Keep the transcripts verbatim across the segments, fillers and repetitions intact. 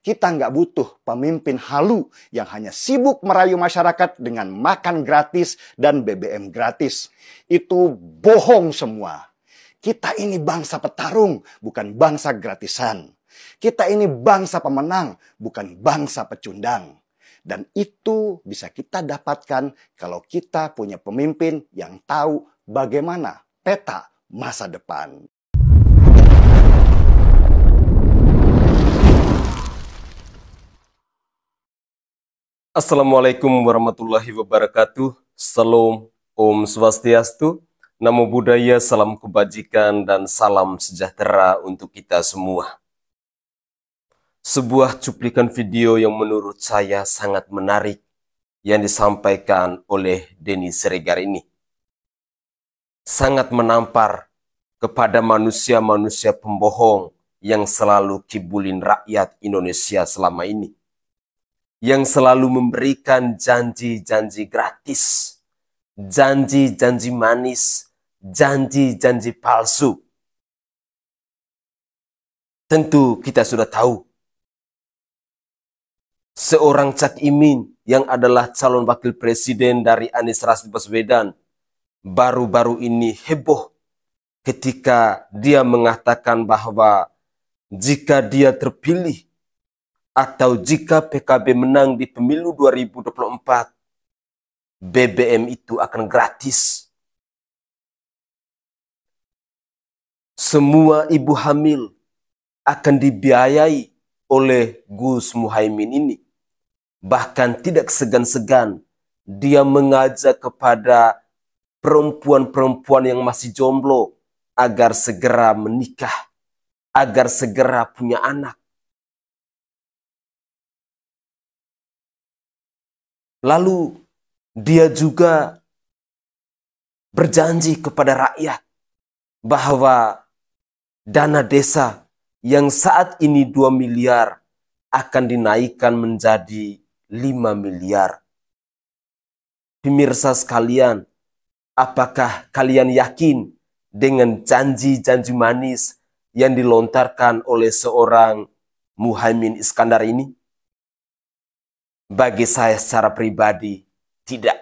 Kita nggak butuh pemimpin halu yang hanya sibuk merayu masyarakat dengan makan gratis dan B B M gratis. Itu bohong semua. Kita ini bangsa petarung, bukan bangsa gratisan. Kita ini bangsa pemenang, bukan bangsa pecundang. Dan itu bisa kita dapatkan kalau kita punya pemimpin yang tahu bagaimana peta masa depan. Assalamualaikum warahmatullahi wabarakatuh. Salam Om Swastiastu, Namo Buddhaya, salam kebajikan dan salam sejahtera untuk kita semua. Sebuah cuplikan video yang menurut saya sangat menarik yang disampaikan oleh Denny Siregar ini sangat menampar kepada manusia-manusia pembohong yang selalu kibulin rakyat Indonesia selama ini, yang selalu memberikan janji-janji gratis, janji-janji manis, janji-janji palsu. Tentu kita sudah tahu, seorang Cak Imin yang adalah calon wakil presiden dari Anies Rasyid Baswedan baru-baru ini heboh ketika dia mengatakan bahwa jika dia terpilih atau jika P K B menang di pemilu dua ribu dua puluh empat, B B M itu akan gratis. Semua ibu hamil akan dibiayai oleh Gus Muhaimin ini. Bahkan tidak segan-segan dia mengajak kepada perempuan-perempuan yang masih jomblo agar segera menikah, agar segera punya anak. Lalu dia juga berjanji kepada rakyat bahwa dana desa yang saat ini dua miliar akan dinaikkan menjadi lima miliar. Pemirsa sekalian, apakah kalian yakin dengan janji-janji manis yang dilontarkan oleh seorang Muhaimin Iskandar ini? Bagi saya secara pribadi, tidak.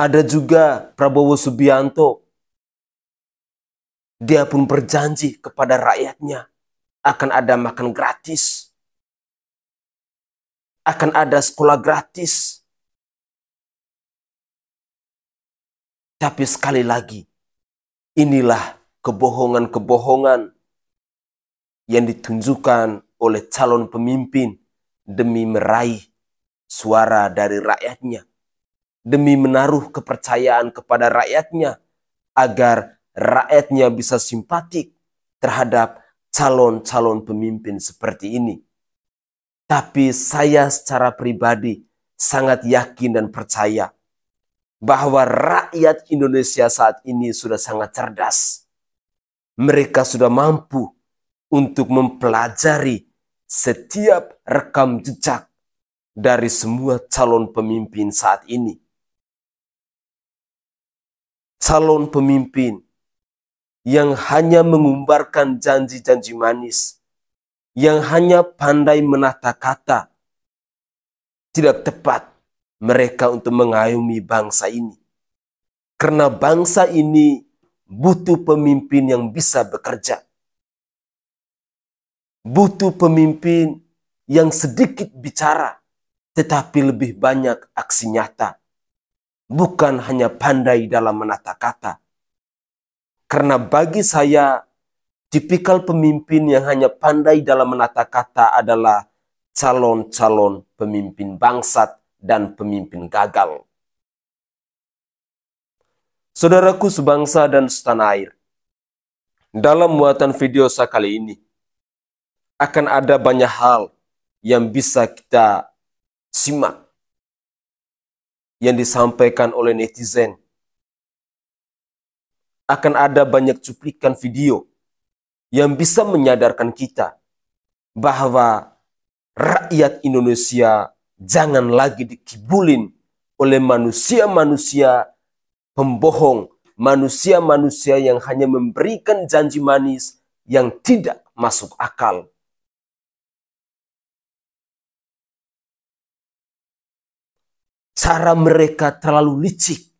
Ada juga Prabowo Subianto. Dia pun berjanji kepada rakyatnya akan ada makan gratis, akan ada sekolah gratis. Tapi sekali lagi, inilah kebohongan-kebohongan yang ditunjukkan oleh calon pemimpin demi meraih suara dari rakyatnya, demi menaruh kepercayaan kepada rakyatnya agar rakyatnya bisa simpatik terhadap calon-calon pemimpin seperti ini. Tapi saya secara pribadi sangat yakin dan percaya bahwa rakyat Indonesia saat ini sudah sangat cerdas. Mereka sudah mampu untuk mempelajari setiap rekam jejak dari semua calon pemimpin saat ini. Calon pemimpin yang hanya mengumbarkan janji-janji manis, yang hanya pandai menata kata, tidak tepat mereka untuk mengayomi bangsa ini. Karena bangsa ini butuh pemimpin yang bisa bekerja. Butuh pemimpin yang sedikit bicara, tetapi lebih banyak aksi nyata. Bukan hanya pandai dalam menata kata. Karena bagi saya, tipikal pemimpin yang hanya pandai dalam menata kata adalah calon-calon pemimpin bangsat dan pemimpin gagal. Saudaraku sebangsa dan setanah air, dalam muatan video saya kali ini, akan ada banyak hal yang bisa kita simak yang disampaikan oleh netizen. Akan ada banyak cuplikan video yang bisa menyadarkan kita bahwa rakyat Indonesia jangan lagi dikibulin oleh manusia-manusia pembohong, manusia-manusia yang hanya memberikan janji manis yang tidak masuk akal. Cara mereka terlalu licik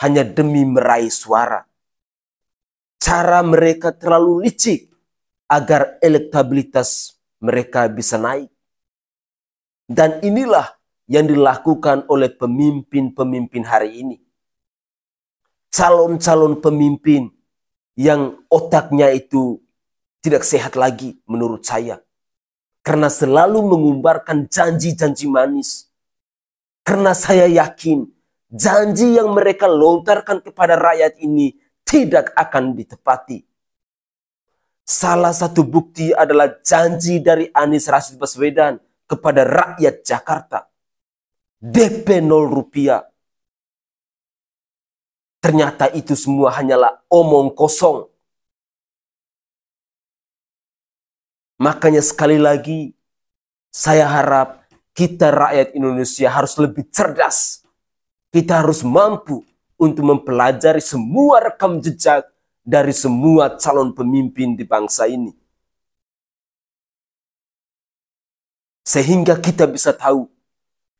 hanya demi meraih suara. Cara mereka terlalu licik agar elektabilitas mereka bisa naik. Dan inilah yang dilakukan oleh pemimpin-pemimpin hari ini. Calon-calon pemimpin yang otaknya itu tidak sehat lagi menurut saya. Karena selalu mengumbarkan janji-janji manis. Karena saya yakin janji yang mereka lontarkan kepada rakyat ini tidak akan ditepati. Salah satu bukti adalah janji dari Anies Rasyid Baswedan kepada rakyat Jakarta. D P nol rupiah. Ternyata itu semua hanyalah omong kosong. Makanya sekali lagi, saya harap kita rakyat Indonesia harus lebih cerdas. Kita harus mampu untuk mempelajari semua rekam jejak dari semua calon pemimpin di bangsa ini. Sehingga kita bisa tahu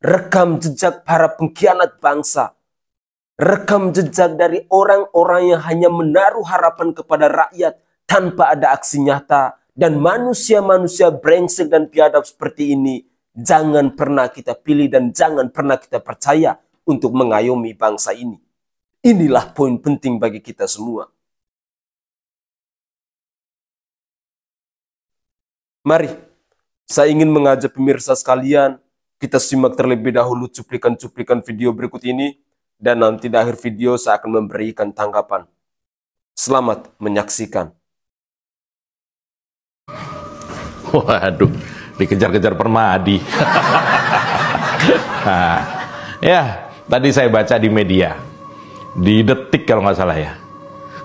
rekam jejak para pengkhianat bangsa, rekam jejak dari orang-orang yang hanya menaruh harapan kepada rakyat tanpa ada aksi nyata, dan manusia-manusia brengsek dan biadab seperti ini jangan pernah kita pilih dan jangan pernah kita percaya untuk mengayomi bangsa ini. Inilah poin penting bagi kita semua. Mari, saya ingin mengajak pemirsa sekalian, kita simak terlebih dahulu cuplikan-cuplikan video berikut ini, dan nanti di akhir video saya akan memberikan tanggapan. Selamat menyaksikan. Waduh, dikejar-kejar permadi. Nah, ya, tadi saya baca di media, di Detik kalau nggak salah ya,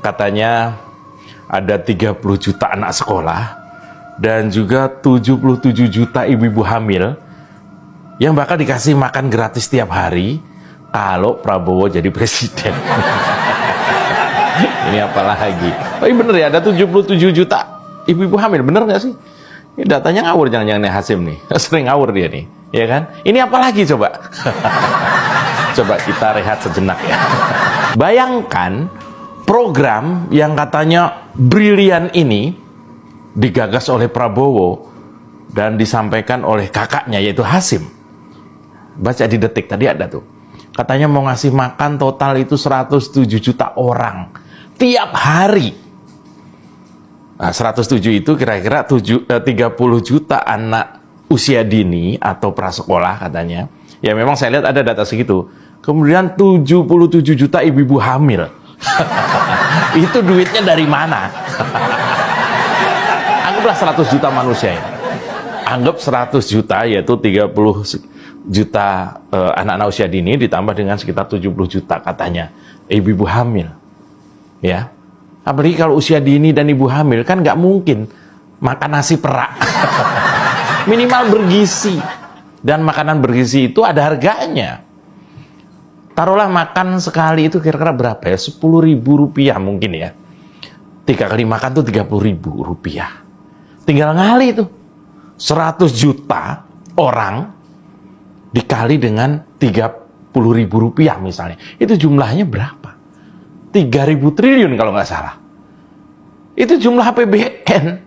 katanya ada tiga puluh juta anak sekolah, dan juga tujuh puluh tujuh juta ibu-ibu hamil yang bakal dikasih makan gratis tiap hari kalau Prabowo jadi presiden. Ini apalagi. Tapi bener ya, ada tujuh puluh tujuh juta ibu-ibu hamil, bener nggak sih? Ini datanya ngawur, jangan-jangan Hasim nih, sering ngawur dia nih, ya kan? Ini apalagi coba? Coba kita rehat sejenak ya. Bayangkan program yang katanya brilian ini digagas oleh Prabowo dan disampaikan oleh kakaknya yaitu Hasim. Baca di Detik tadi ada tuh. Katanya mau ngasih makan total itu seratus tujuh juta orang tiap hari. Nah, seratus tujuh itu kira-kira tiga puluh juta anak usia dini atau prasekolah katanya. Ya memang saya lihat ada data segitu. Kemudian tujuh puluh tujuh juta ibu-ibu hamil. Itu duitnya dari mana? Anggaplah seratus juta manusia ya. Anggap seratus juta yaitu tiga puluh juta anak-anak eh, usia dini ditambah dengan sekitar tujuh puluh juta katanya ibu-ibu hamil. Ya. Apalagi kalau usia dini dan ibu hamil kan nggak mungkin makan nasi perak. Minimal bergizi. Dan makanan bergizi itu ada harganya. Taruhlah makan sekali itu kira-kira berapa ya? sepuluh ribu rupiah mungkin ya. Tiga kali makan tuh tiga puluh ribu rupiah. Tinggal ngali itu. seratus juta orang dikali dengan tiga puluh ribu rupiah misalnya. Itu jumlahnya berapa? tiga ribu triliun kalau nggak salah. Itu jumlah A P B N.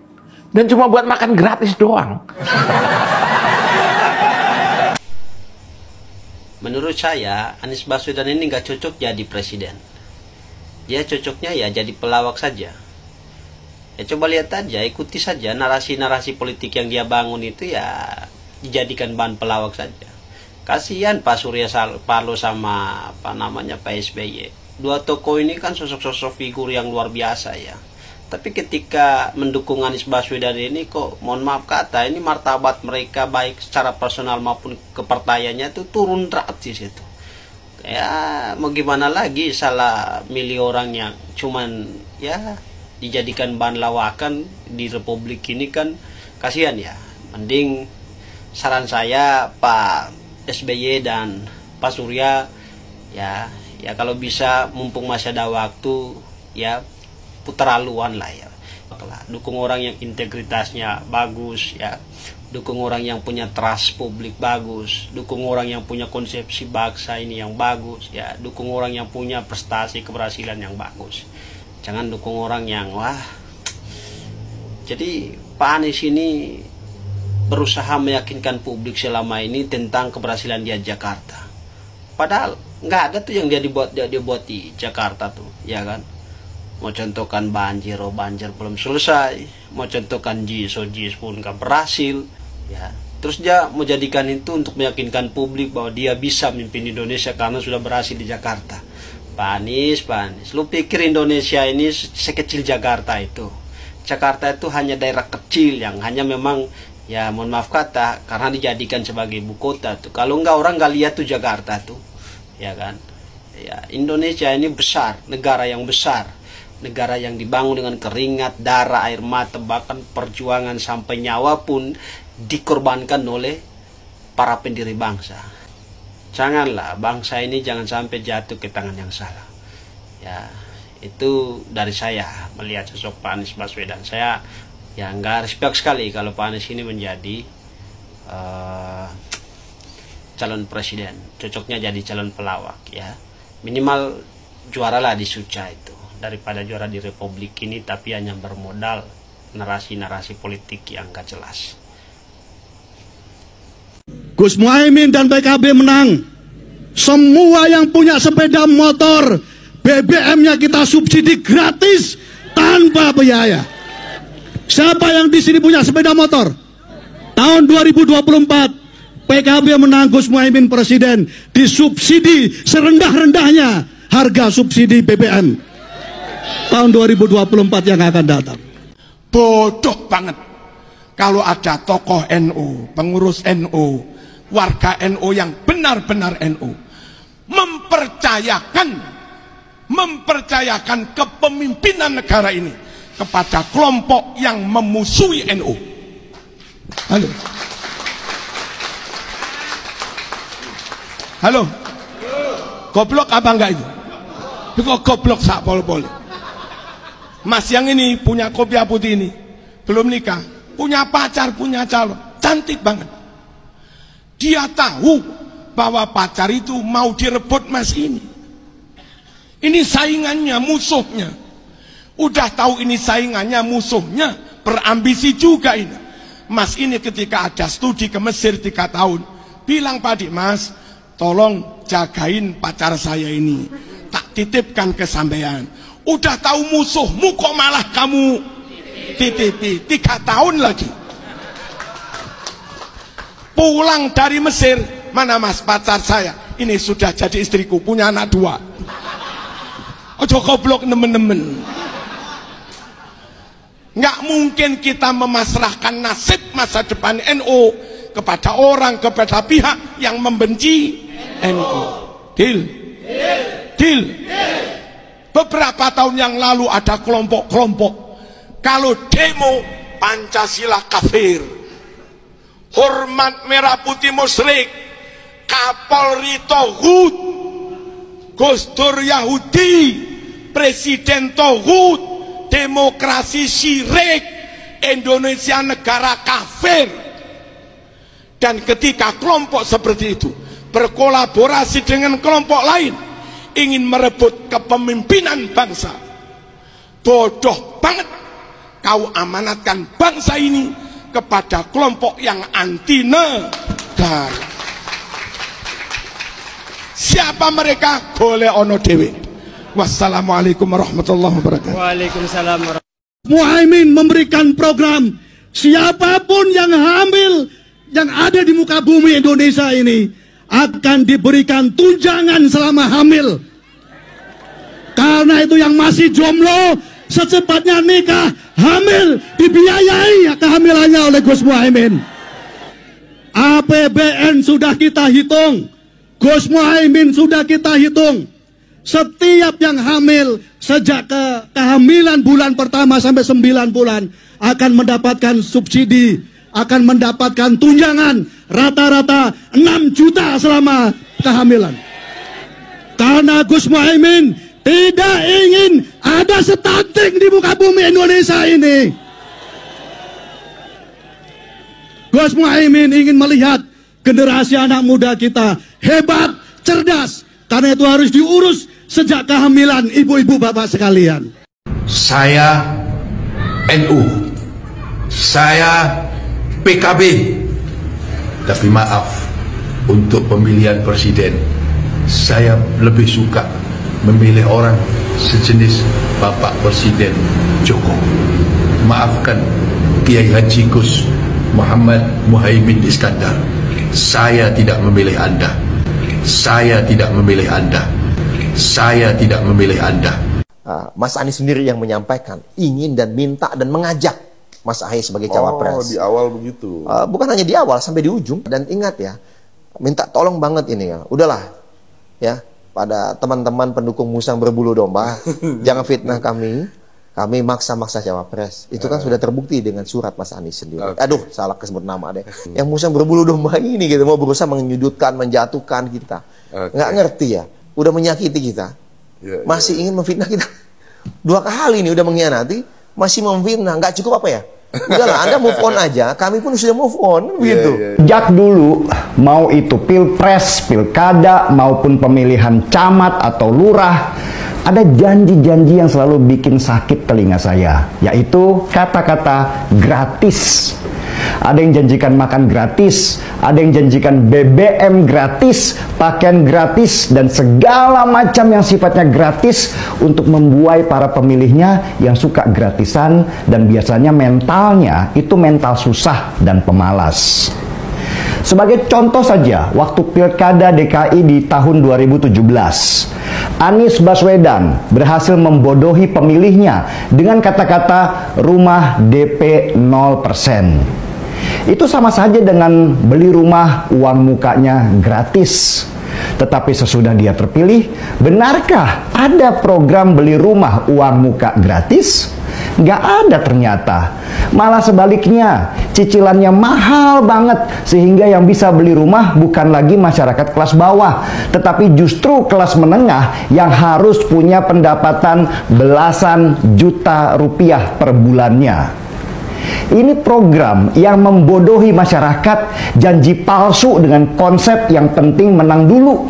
Dan cuma buat makan gratis doang. Menurut saya, Anies Baswedan ini nggak cocok jadi presiden. Dia cocoknya ya jadi pelawak saja. Ya coba lihat aja, ikuti saja narasi-narasi politik yang dia bangun itu ya dijadikan bahan pelawak saja. Kasihan Pak Surya Paloh sama apa namanya Pak S B Y. Dua tokoh ini kan sosok-sosok figur yang luar biasa ya. Tapi ketika mendukung Anies Baswedan ini kok mohon maaf kata ini martabat mereka baik secara personal maupun kepartaiannya itu turun drastis itu. Ya mau gimana lagi, salah milih orang yang cuman ya dijadikan bahan lawakan di republik ini kan kasihan ya. Mending saran saya Pak S B Y dan Pak Surya ya ya kalau bisa mumpung masih ada waktu ya putar haluan lah ya, dukung orang yang integritasnya bagus ya, dukung orang yang punya trust publik bagus, dukung orang yang punya konsepsi bangsa ini yang bagus ya, dukung orang yang punya prestasi keberhasilan yang bagus. Jangan dukung orang yang wah. Jadi Pak Anies ini berusaha meyakinkan publik selama ini tentang keberhasilan dia di Jakarta, padahal nggak ada tuh yang dia dibuat dia, dia buat di Jakarta tuh ya kan. Mau contohkan banjir, oh banjir belum selesai. Mau contohkan JIS, oh JIS pun gak berhasil ya. Terus dia mau jadikan itu untuk meyakinkan publik bahwa dia bisa memimpin Indonesia karena sudah berhasil di Jakarta. Pak Anies, Pak Anies, lu pikir Indonesia ini sekecil Jakarta itu? Jakarta itu hanya daerah kecil yang hanya memang, ya mohon maaf kata, karena dijadikan sebagai ibu kota tuh. Kalau enggak orang gak lihat tuh Jakarta tuh, ya kan? Ya, Indonesia ini besar, negara yang besar, negara yang dibangun dengan keringat, darah, air mata, bahkan perjuangan sampai nyawa pun dikorbankan oleh para pendiri bangsa. Janganlah bangsa ini jangan sampai jatuh ke tangan yang salah. Ya, itu dari saya melihat sosok Pak Anies Baswedan. Saya ya nggak respect sekali kalau Pak Anies ini menjadi uh, calon presiden. Cocoknya jadi calon pelawak ya. Minimal juaralah di Suca itu, daripada juara di Republik ini tapi hanya bermodal narasi-narasi politik yang gak jelas. Gus Muhaimin dan P K B menang. Semua yang punya sepeda motor, B B M-nya kita subsidi gratis tanpa biaya. Siapa yang di sini punya sepeda motor? Tahun dua ribu dua puluh empat P K B menang, Gus Muhaimin presiden, disubsidi serendah-rendahnya harga subsidi B B M. Tahun dua ribu dua puluh empat yang akan datang. Bodoh banget kalau ada tokoh N U, pengurus N U, warga N U yang benar-benar N U mempercayakan mempercayakan kepemimpinan negara ini kepada kelompok yang memusuhi N U. Halo. Halo. Goblok apa enggak itu? Kok goblok sak pol-pol. Mas yang ini punya kopiah putih ini belum nikah, punya pacar, punya calon, cantik banget. Dia tahu bahwa pacar itu mau direbut mas ini. Ini saingannya, musuhnya. Udah tahu ini saingannya, musuhnya, berambisi juga ini. Mas ini ketika ada studi ke Mesir tiga tahun, bilang padi mas, tolong jagain pacar saya ini, tak titipkan ke sampean. Udah tahu musuhmu kok malah kamu titipi. Tiga tahun lagi. Pulang dari Mesir, mana mas pacar saya? Ini sudah jadi istriku, punya anak dua. Ojo goblok nemen-nemen. Nggak mungkin kita memasrahkan nasib masa depan N U kepada orang, kepada pihak yang membenci N U. Deal. Deal. Beberapa tahun yang lalu ada kelompok-kelompok kalau demo Pancasila kafir, hormat merah putih musyrik, Kapolri togut, Gus Dur Yahudi, Presiden togut, demokrasi syirik, Indonesia negara kafir. Dan ketika kelompok seperti itu berkolaborasi dengan kelompok lain ingin merebut kepemimpinan bangsa, bodoh banget kau amanatkan bangsa ini kepada kelompok yang anti negara. Siapa mereka? Golek ono dhewe. Wassalamualaikum warahmatullahi wabarakatuh. Waalaikumsalam warahmatullahi wabarakatuh. Muhaimin memberikan program, siapapun yang hamil yang ada di muka bumi Indonesia ini akan diberikan tunjangan selama hamil. Karena itu yang masih jomblo secepatnya nikah, hamil, dibiayai kehamilannya oleh Gus Muhaimin. A P B N sudah kita hitung, Gus Muhaimin sudah kita hitung. Setiap yang hamil sejak ke kehamilan bulan pertama sampai sembilan bulan akan mendapatkan subsidi, akan mendapatkan tunjangan rata-rata enam juta selama kehamilan. Karena Gus Muhaimin tidak ingin ada stunting di muka bumi Indonesia ini. Gus Muhaimin ingin melihat generasi anak muda kita hebat, cerdas. Karena itu harus diurus sejak kehamilan ibu-ibu bapak sekalian. Saya N U, saya P K B, tapi maaf, untuk pemilihan presiden saya lebih suka memilih orang sejenis Bapak Presiden Jokowi. Maafkan Kiai Haji Gus Muhammad Muhaimin Iskandar, saya tidak memilih Anda. Saya tidak memilih Anda. Saya tidak memilih Anda. Mas Anies sendiri yang menyampaikan ingin dan minta dan mengajak Mas Ahy sebagai cawapres. Oh, di awal begitu. Uh, bukan hanya di awal, sampai di ujung. Dan ingat ya, minta tolong banget ini ya. Udahlah, ya, pada teman-teman pendukung musang berbulu domba, jangan fitnah kami. Kami maksa-maksa cawapres. Itu kan uh. sudah terbukti dengan surat Mas Anies sendiri. Okay. Aduh, salah kesebut nama deh. Yang musang berbulu domba ini gitu, mau berusaha menyudutkan, menjatuhkan kita. Okay. Nggak ngerti ya, udah menyakiti kita. Yeah, Masih yeah. ingin memfitnah kita. Dua kali nih udah mengkhianati. Masih memfitnah, nggak cukup apa ya? Udahlah, Anda move on aja, kami pun sudah move on, gitu. Yeah, yeah, yeah. Sejak dulu, mau itu pilpres, pilkada, maupun pemilihan camat atau lurah, ada janji-janji yang selalu bikin sakit telinga saya, yaitu kata-kata gratis. Ada yang janjikan makan gratis, ada yang janjikan B B M gratis, pakaian gratis, dan segala macam yang sifatnya gratis untuk membuai para pemilihnya yang suka gratisan dan biasanya mentalnya itu mental susah dan pemalas. Sebagai contoh saja, waktu Pilkada D K I di tahun dua ribu tujuh belas, Anies Baswedan berhasil membodohi pemilihnya dengan kata-kata rumah D P nol persen. Itu sama saja dengan beli rumah uang mukanya gratis. Tetapi sesudah dia terpilih, benarkah ada program beli rumah uang muka gratis? Nggak ada ternyata. Malah sebaliknya, cicilannya mahal banget sehingga yang bisa beli rumah bukan lagi masyarakat kelas bawah, tetapi justru kelas menengah yang harus punya pendapatan belasan juta rupiah per bulannya. Ini program yang membodohi masyarakat, janji palsu dengan konsep yang penting menang dulu.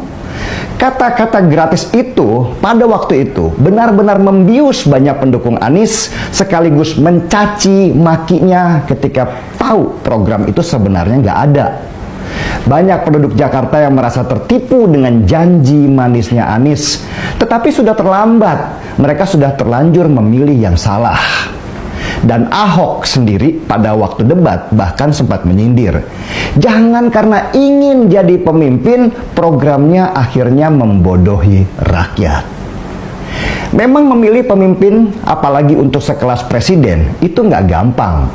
Kata-kata gratis itu pada waktu itu benar-benar membius banyak pendukung Anies, sekaligus mencaci makinya ketika tahu program itu sebenarnya nggak ada. Banyak penduduk Jakarta yang merasa tertipu dengan janji manisnya Anies, tetapi sudah terlambat. Mereka sudah terlanjur memilih yang salah. Dan Ahok sendiri pada waktu debat bahkan sempat menyindir, jangan karena ingin jadi pemimpin, programnya akhirnya membodohi rakyat. Memang memilih pemimpin, apalagi untuk sekelas presiden, itu nggak gampang.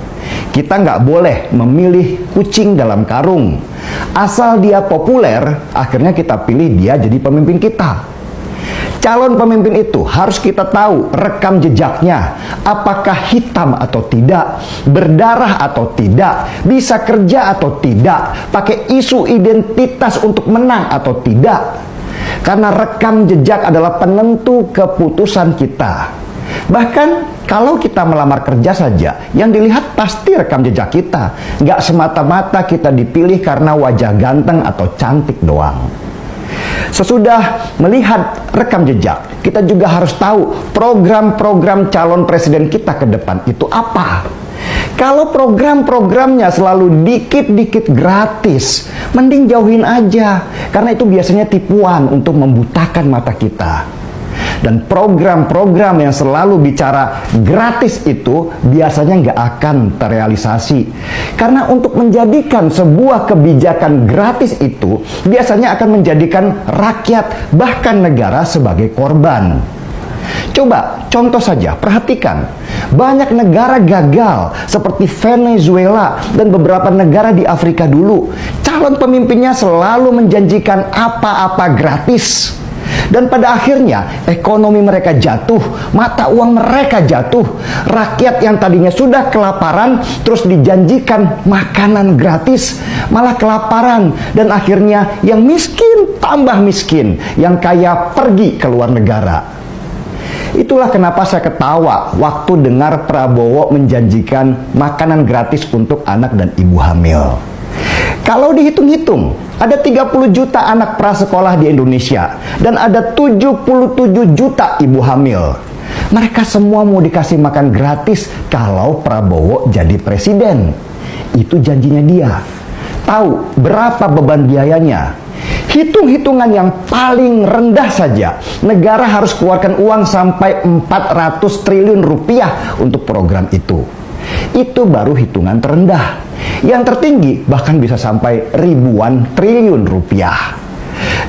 Kita nggak boleh memilih kucing dalam karung. Asal dia populer, akhirnya kita pilih dia jadi pemimpin kita. Calon pemimpin itu harus kita tahu rekam jejaknya, apakah hitam atau tidak, berdarah atau tidak, bisa kerja atau tidak, pakai isu identitas untuk menang atau tidak. Karena rekam jejak adalah penentu keputusan kita. Bahkan kalau kita melamar kerja saja, yang dilihat pasti rekam jejak kita. Nggak semata-mata kita dipilih karena wajah ganteng atau cantik doang. Sesudah melihat rekam jejak, kita juga harus tahu program-program calon presiden kita ke depan itu apa. Kalau program-programnya selalu dikit-dikit gratis, mending jauhin aja, karena itu biasanya tipuan untuk membutakan mata kita. Dan program-program yang selalu bicara gratis itu biasanya nggak akan terrealisasi. Karena untuk menjadikan sebuah kebijakan gratis itu biasanya akan menjadikan rakyat bahkan negara sebagai korban. Coba contoh saja, perhatikan, banyak negara gagal seperti Venezuela dan beberapa negara di Afrika dulu. Calon pemimpinnya selalu menjanjikan apa-apa gratis. Dan pada akhirnya ekonomi mereka jatuh, mata uang mereka jatuh. Rakyat yang tadinya sudah kelaparan terus dijanjikan makanan gratis, malah kelaparan. Dan akhirnya yang miskin tambah miskin, yang kaya pergi ke luar negara. Itulah kenapa saya ketawa waktu dengar Prabowo menjanjikan makanan gratis untuk anak dan ibu hamil. Kalau dihitung-hitung, ada tiga puluh juta anak prasekolah di Indonesia dan ada tujuh puluh tujuh juta ibu hamil. Mereka semua mau dikasih makan gratis kalau Prabowo jadi presiden. Itu janjinya dia. Tahu berapa beban biayanya? Hitung-hitungan yang paling rendah saja, negara harus keluarkan uang sampai empat ratus triliun rupiah untuk program itu. Itu baru hitungan terendah. Yang tertinggi bahkan bisa sampai ribuan triliun rupiah.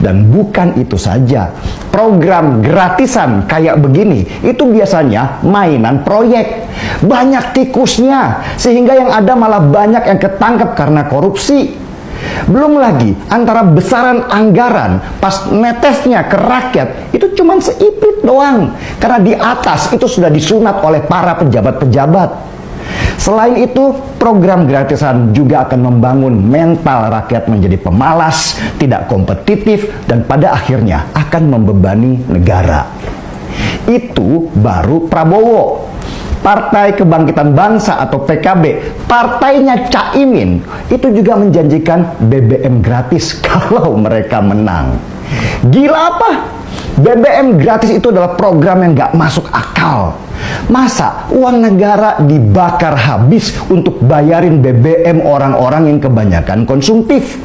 Dan bukan itu saja. Program gratisan kayak begini itu biasanya mainan proyek. Banyak tikusnya, sehingga yang ada malah banyak yang ketangkep karena korupsi. Belum lagi antara besaran anggaran pas netesnya ke rakyat itu cuman seipit doang, karena di atas itu sudah disunat oleh para pejabat-pejabat. Selain itu, program gratisan juga akan membangun mental rakyat menjadi pemalas, tidak kompetitif, dan pada akhirnya akan membebani negara. Itu baru Prabowo. Partai Kebangkitan Bangsa atau P K B, partainya Cak Imin, itu juga menjanjikan B B M gratis kalau mereka menang. Gila apa? B B M gratis itu adalah program yang gak masuk akal. Masa uang negara dibakar habis untuk bayarin B B M orang-orang yang kebanyakan konsumtif?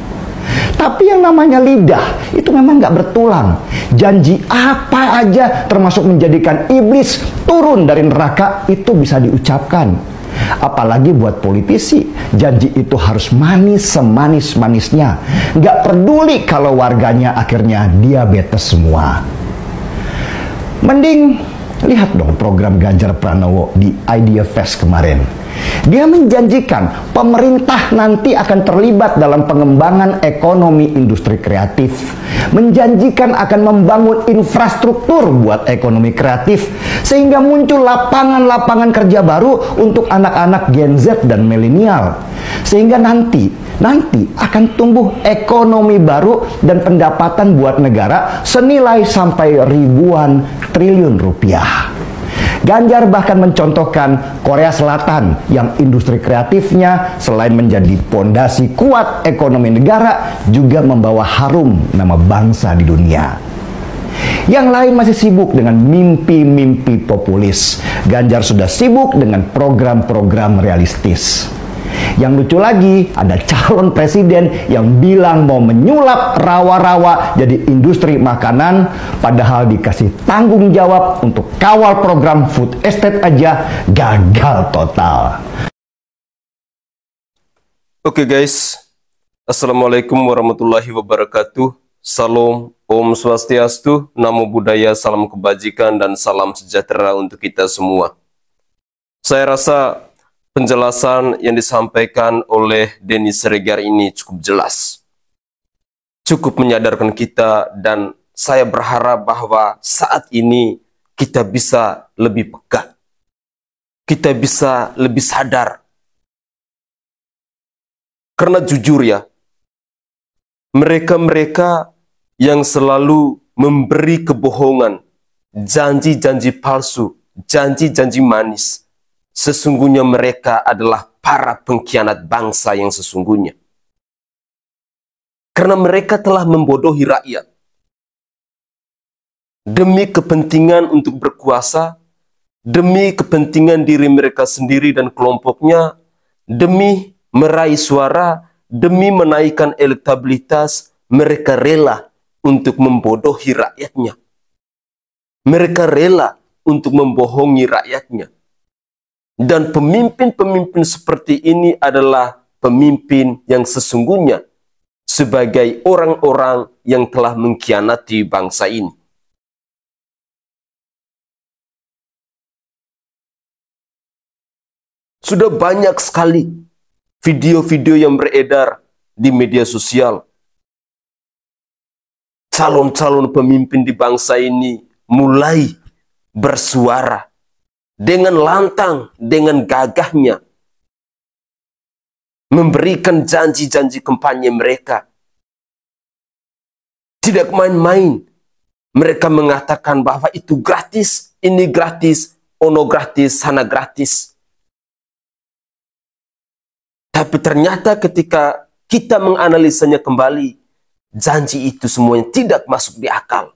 Tapi yang namanya lidah itu memang nggak bertulang. Janji apa aja termasuk menjadikan iblis turun dari neraka itu bisa diucapkan. Apalagi buat politisi, janji itu harus manis semanis-manisnya. Nggak peduli kalau warganya akhirnya diabetes semua. Mending lihat dong program Ganjar Pranowo di Idea Fest kemarin. Dia menjanjikan pemerintah nanti akan terlibat dalam pengembangan ekonomi industri kreatif. Menjanjikan akan membangun infrastruktur buat ekonomi kreatif, sehingga muncul lapangan-lapangan kerja baru untuk anak-anak Gen Z dan milenial. Sehingga nanti, nanti akan tumbuh ekonomi baru dan pendapatan buat negara senilai sampai ribuan triliun rupiah. Ganjar bahkan mencontohkan Korea Selatan yang industri kreatifnya selain menjadi pondasi kuat ekonomi negara juga membawa harum nama bangsa di dunia. Yang lain masih sibuk dengan mimpi-mimpi populis. Ganjar sudah sibuk dengan program-program realistis. Yang lucu lagi, ada calon presiden yang bilang mau menyulap rawa-rawa jadi industri makanan, padahal dikasih tanggung jawab untuk kawal program food estate aja gagal total. Oke guys, Assalamualaikum warahmatullahi wabarakatuh. Salam, Om Swastiastu, Namo Buddhaya, salam kebajikan dan salam sejahtera untuk kita semua. Saya rasa penjelasan yang disampaikan oleh Denny Siregar ini cukup jelas. Cukup menyadarkan kita, dan saya berharap bahwa saat ini kita bisa lebih peka. Kita bisa lebih sadar. Karena jujur ya, mereka-mereka yang selalu memberi kebohongan, janji-janji palsu, janji-janji manis, sesungguhnya mereka adalah para pengkhianat bangsa yang sesungguhnya. Karena mereka telah membodohi rakyat. Demi kepentingan untuk berkuasa, demi kepentingan diri mereka sendiri dan kelompoknya, demi meraih suara, demi menaikkan elektabilitas, mereka rela untuk membodohi rakyatnya. Mereka rela untuk membohongi rakyatnya. Dan pemimpin-pemimpin seperti ini adalah pemimpin yang sesungguhnya sebagai orang-orang yang telah mengkhianati bangsa ini. Sudah banyak sekali video-video yang beredar di media sosial. calon-calon pemimpin di bangsa ini mulai bersuara dengan lantang, dengan gagahnya, memberikan janji-janji kampanye mereka. Tidak main-main, mereka mengatakan bahwa itu gratis, ini gratis, ono gratis, sana gratis. Tapi ternyata ketika kita menganalisanya kembali, janji itu semuanya tidak masuk di akal.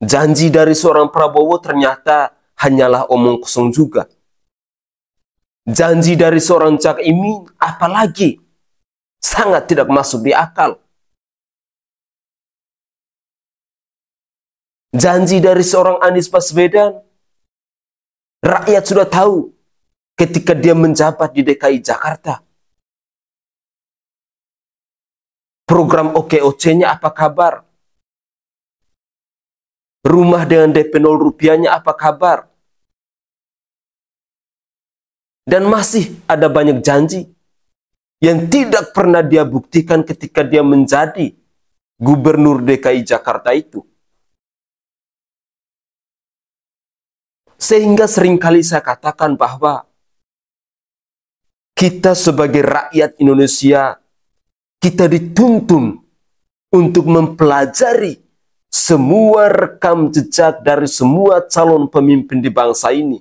Janji dari seorang Prabowo ternyata hanyalah omong kosong juga. Janji dari seorang Cak Imin apalagi sangat tidak masuk di akal. Janji dari seorang Anies Baswedan, rakyat sudah tahu ketika dia menjabat di D K I Jakarta. Program O K O C-nya apa kabar? Rumah dengan D P nol rupiahnya apa kabar? Dan masih ada banyak janji yang tidak pernah dia buktikan ketika dia menjadi gubernur D K I Jakarta itu. Sehingga seringkali saya katakan bahwa kita sebagai rakyat Indonesia, kita dituntun untuk mempelajari semua rekam jejak dari semua calon pemimpin di bangsa ini.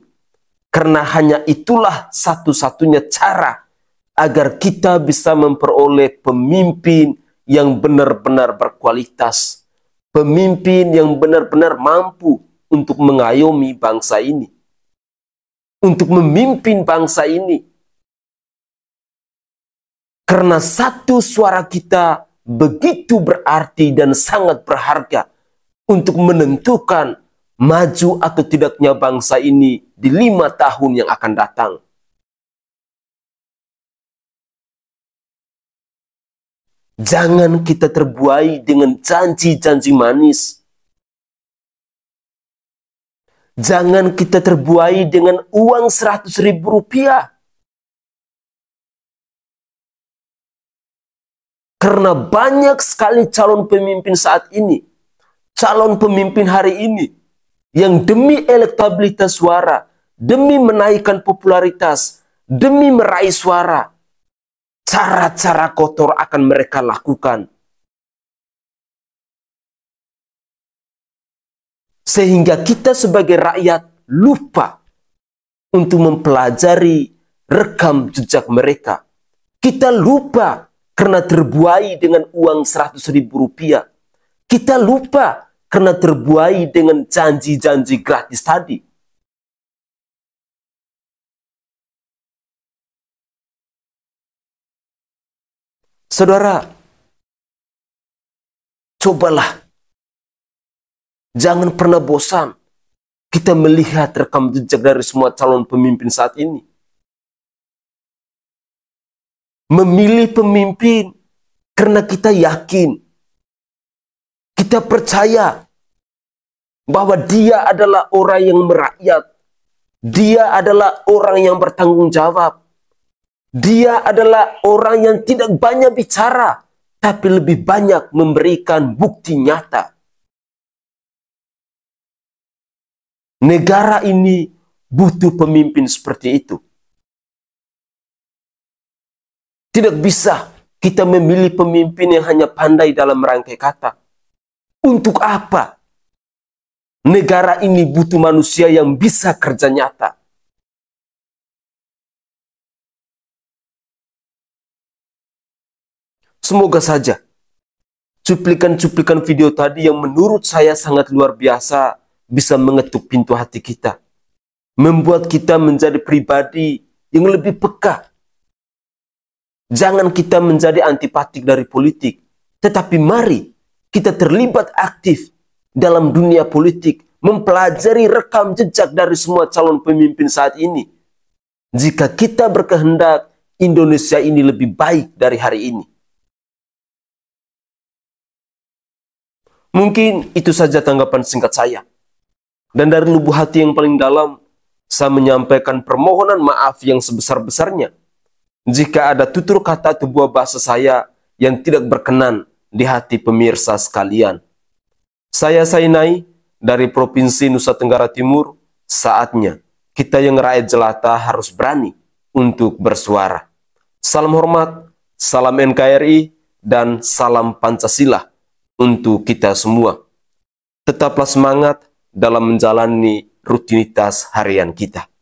Karena hanya itulah satu-satunya cara agar kita bisa memperoleh pemimpin yang benar-benar berkualitas. Pemimpin yang benar-benar mampu untuk mengayomi bangsa ini. Untuk memimpin bangsa ini. Karena satu suara kita begitu berarti dan sangat berharga untuk menentukan maju atau tidaknya bangsa ini di lima tahun yang akan datang. Jangan kita terbuai dengan janji-janji manis. Jangan kita terbuai dengan uang seratus ribu rupiah. Karena banyak sekali calon pemimpin saat ini, calon pemimpin hari ini, yang demi elektabilitas suara, demi menaikkan popularitas, demi meraih suara, cara-cara kotor akan mereka lakukan. Sehingga kita sebagai rakyat lupa untuk mempelajari rekam jejak mereka. Kita lupa karena terbuai dengan uang seratus ribu rupiah. Kita lupa karena terbuai dengan janji-janji gratis tadi. Saudara, cobalah. Jangan pernah bosan kita melihat rekam jejak dari semua calon pemimpin saat ini. Memilih pemimpin karena kita yakin, kita percaya bahwa dia adalah orang yang merakyat, dia adalah orang yang bertanggung jawab, dia adalah orang yang tidak banyak bicara, tapi lebih banyak memberikan bukti nyata. Negara ini butuh pemimpin seperti itu. Tidak bisa kita memilih pemimpin yang hanya pandai dalam merangkai kata. Untuk apa? Negara ini butuh manusia yang bisa kerja nyata. Semoga saja cuplikan-cuplikan video tadi yang menurut saya sangat luar biasa bisa mengetuk pintu hati kita. Membuat kita menjadi pribadi yang lebih peka. Jangan kita menjadi antipatik dari politik, tetapi mari kita terlibat aktif dalam dunia politik, mempelajari rekam jejak dari semua calon pemimpin saat ini. Jika kita berkehendak, Indonesia ini lebih baik dari hari ini. Mungkin itu saja tanggapan singkat saya. Dan dari lubuk hati yang paling dalam, saya menyampaikan permohonan maaf yang sebesar-besarnya. jika ada tutur kata atau buah bahasa saya yang tidak berkenan di hati pemirsa sekalian. Saya Sainai dari Provinsi Nusa Tenggara Timur, saatnya kita yang rakyat jelata harus berani untuk bersuara. Salam hormat, salam N K R I, dan salam Pancasila untuk kita semua. Tetaplah semangat dalam menjalani rutinitas harian kita.